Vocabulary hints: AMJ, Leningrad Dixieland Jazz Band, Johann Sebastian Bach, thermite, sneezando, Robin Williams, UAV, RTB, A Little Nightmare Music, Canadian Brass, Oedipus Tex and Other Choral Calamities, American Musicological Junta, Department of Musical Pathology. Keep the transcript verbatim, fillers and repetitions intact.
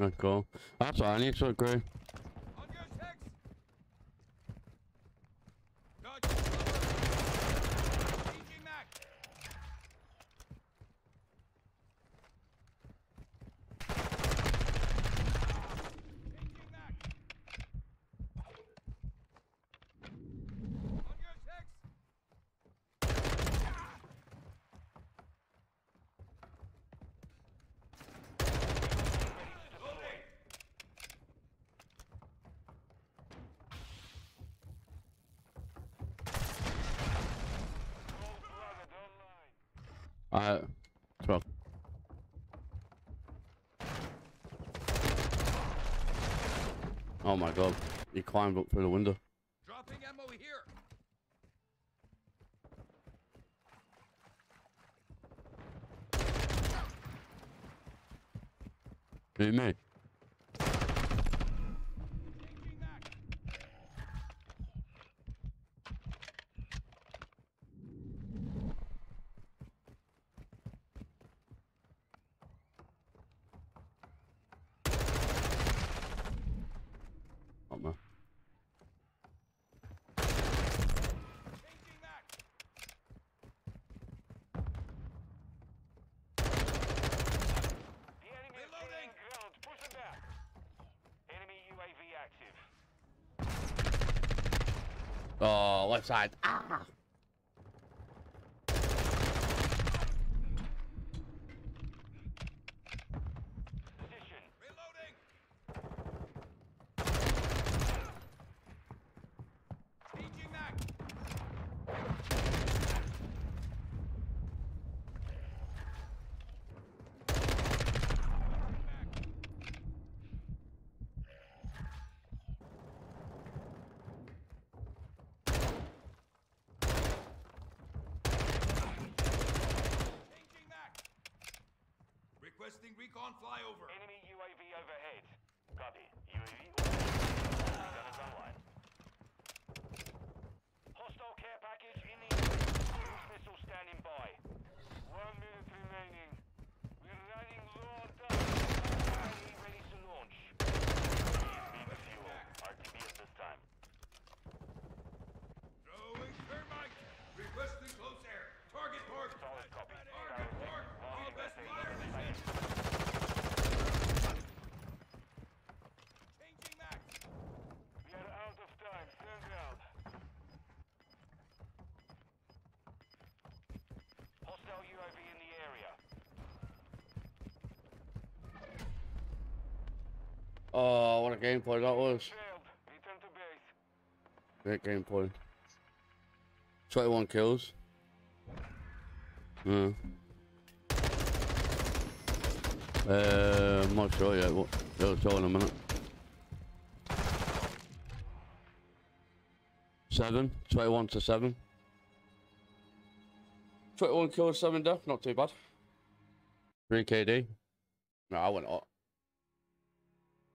Not cool. That's all I need to agree. Uh, twelve. Oh my god, he climbed up through the window. Dropping ammo here. Hey, mate. Oh, left side. Ah. Position. Reloading. Changing back. Requesting recon flyover. Enemy U A V overhead. Copy. U A V overhead. Online. Hostile care package in the missile standing by. One minute remaining. We're running low on time. Ready to launch. U A V with fuel. R T B at this time. Throwing thermite. Requesting close air. Target mark. Solid copy. Target mark. All best fire in this end. Changing back. We are out of time. Turn down. Hostile U A V in the area. Oh, what a gameplay that was. Return to base. Great gameplay. twenty-one kills. Yeah. Uh, I'm not sure yet. What? They'll show in a minute. Seven. twenty-one to seven. twenty-one kills, seven death. Not too bad. three K D. No, I went up.